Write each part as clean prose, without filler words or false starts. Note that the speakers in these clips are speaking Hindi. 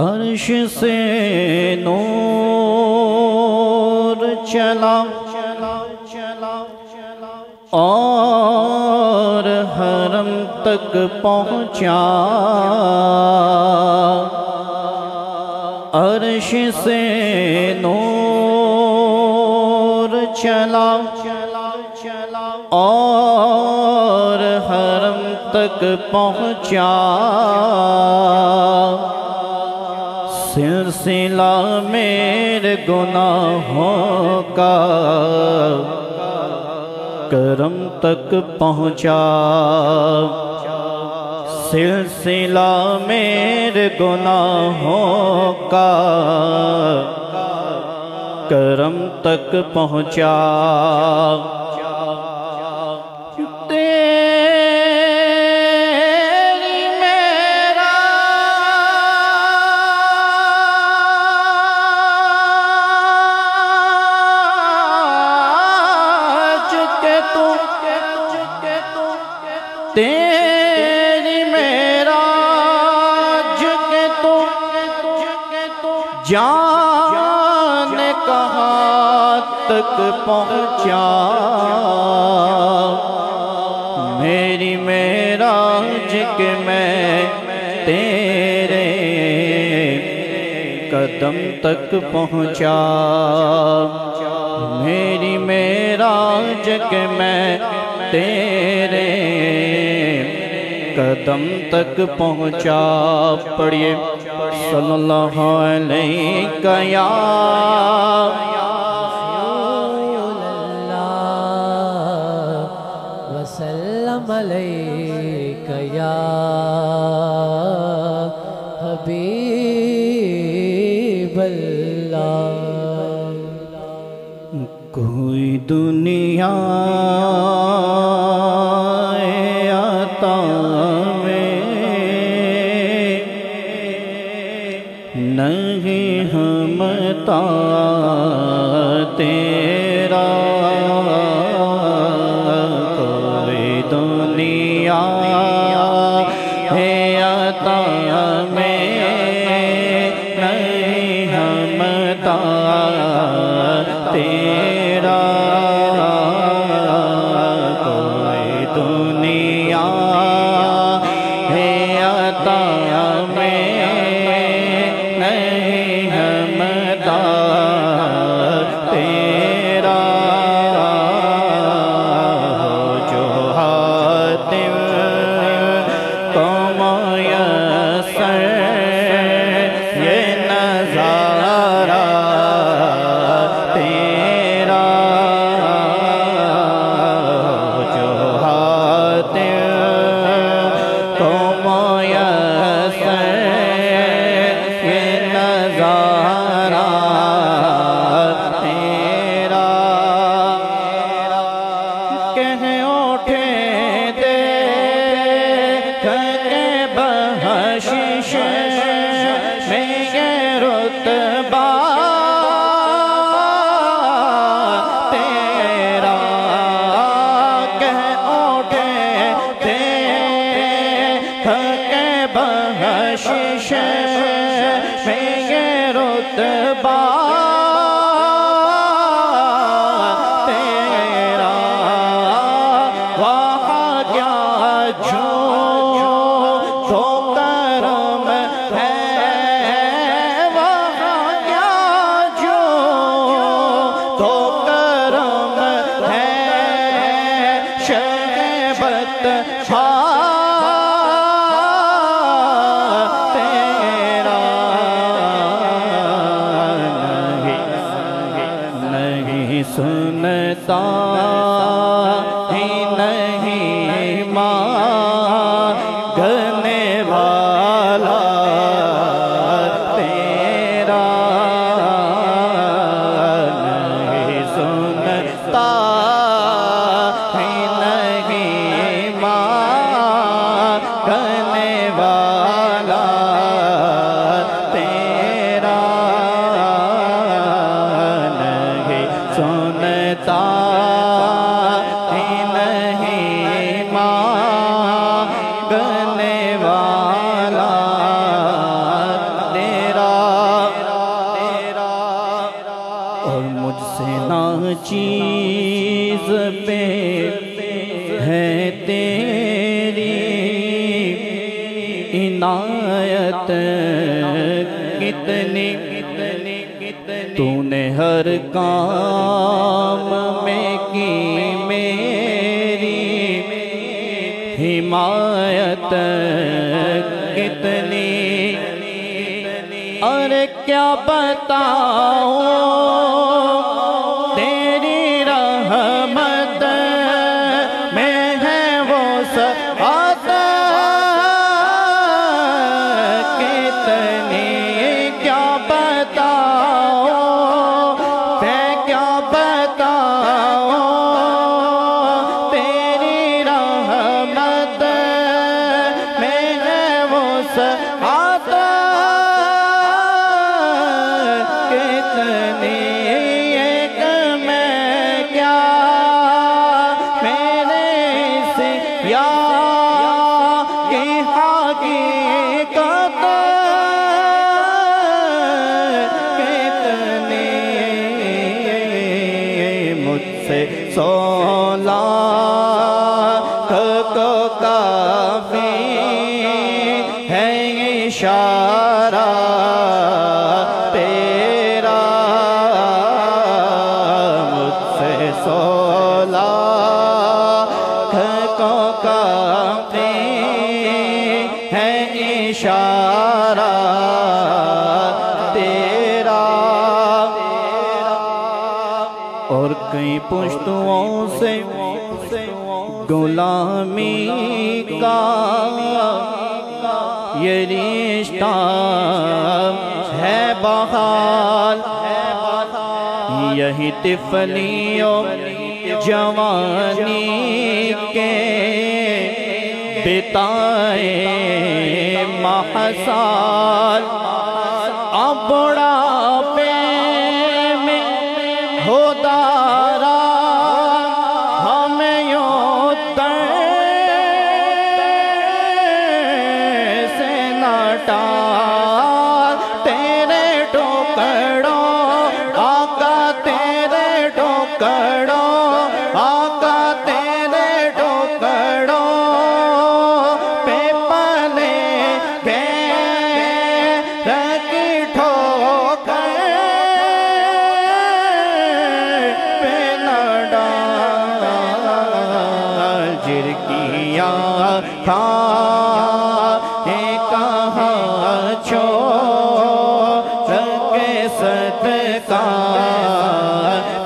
अर्श से नूर चला चला चला चला और हरम तक पहुँचा। अर्श से नूर चला चला चला और हरम तक पहुँचा। सिलसिला मेरे गुनाहों का करम तक पहुँचा। सिलसिला मेरे गुनाहों का करम तक पहुँचा। तेरी मेराज के तो जान कहाँ तक पहुँचा। मेरी मेराज के मैं तेरे कदम तक पहुँचा। मेरी मेराज के मैं तेरे कदम तक पहुँचा। पढ़िए सल्लल्लाहु अलैहि या वसल्लम अलैहि या हबीबल्लाह। कोई दुनिया नहीं हमता तेरा, कोई दुनिया है आता में नहीं हमता तेरा, कोई दुनिया है आता तेरा चीज पे है तेरी इनायत कितनी, तूने हर काम में की मेरी हिमायत कितनी। और क्या बताऊं पुश्तुओं से गुलामी का ये रिश्ता है बहाल, यही तिफलियों जवानी के बिताए महसाल। अब बुढ़ापे में होता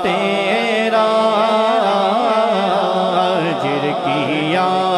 तेरा जिर किया।